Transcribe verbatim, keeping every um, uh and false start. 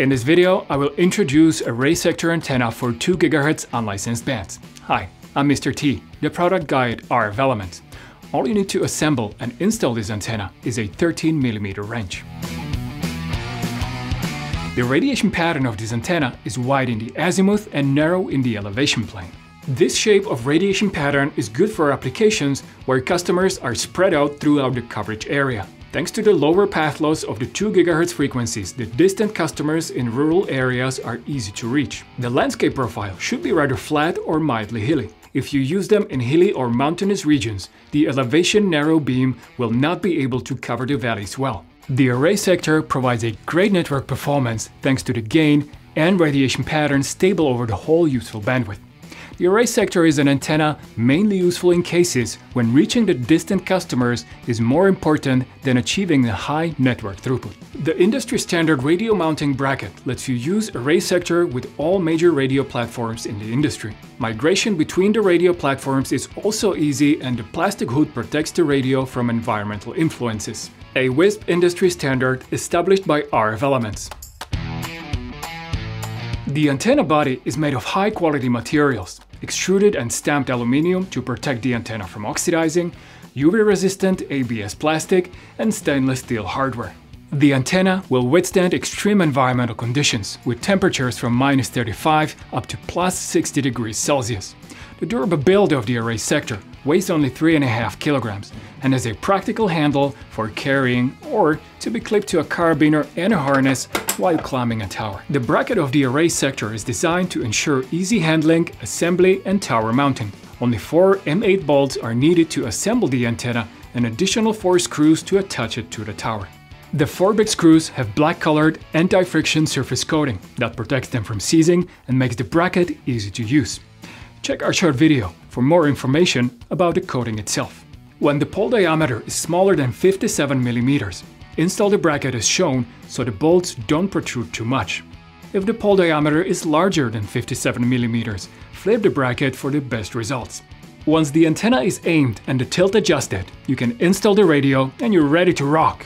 In this video, I will introduce a ray sector antenna for two gigahertz unlicensed bands. Hi, I'm Mister T, the product guy at R F Elements. All you need to assemble and install this antenna is a thirteen millimeter wrench. The radiation pattern of this antenna is wide in the azimuth and narrow in the elevation plane. This shape of radiation pattern is good for applications where customers are spread out throughout the coverage area. Thanks to the lower path loss of the two gigahertz frequencies, the distant customers in rural areas are easy to reach. The landscape profile should be rather flat or mildly hilly. If you use them in hilly or mountainous regions, the elevation narrow beam will not be able to cover the valleys well. The array sector provides a great network performance thanks to the gain and radiation pattern stable over the whole useful bandwidth. The array sector is an antenna mainly useful in cases when reaching the distant customers is more important than achieving a high network throughput. The industry standard radio mounting bracket lets you use array sector with all major radio platforms in the industry. Migration between the radio platforms is also easy, and the plastic hood protects the radio from environmental influences. A WISP industry standard established by R F Elements. The antenna body is made of high-quality materials, extruded and stamped aluminium to protect the antenna from oxidizing, U V-resistant A B S plastic, and stainless steel hardware. The antenna will withstand extreme environmental conditions, with temperatures from minus thirty-five up to plus sixty degrees Celsius. The durable build of the array sector weighs only three point five kilograms and has a practical handle for carrying or to be clipped to a carabiner and a harness while climbing a tower. The bracket of the array sector is designed to ensure easy handling, assembly and tower mounting. Only four M eight bolts are needed to assemble the antenna and additional four screws to attach it to the tower. The four big screws have black-colored anti-friction surface coating that protects them from seizing and makes the bracket easy to use. Check our short video for more information about the coating itself. When the pole diameter is smaller than fifty-seven millimeters, install the bracket as shown so the bolts don't protrude too much. If the pole diameter is larger than fifty-seven millimeters, flip the bracket for the best results. Once the antenna is aimed and the tilt adjusted, you can install the radio and you're ready to rock!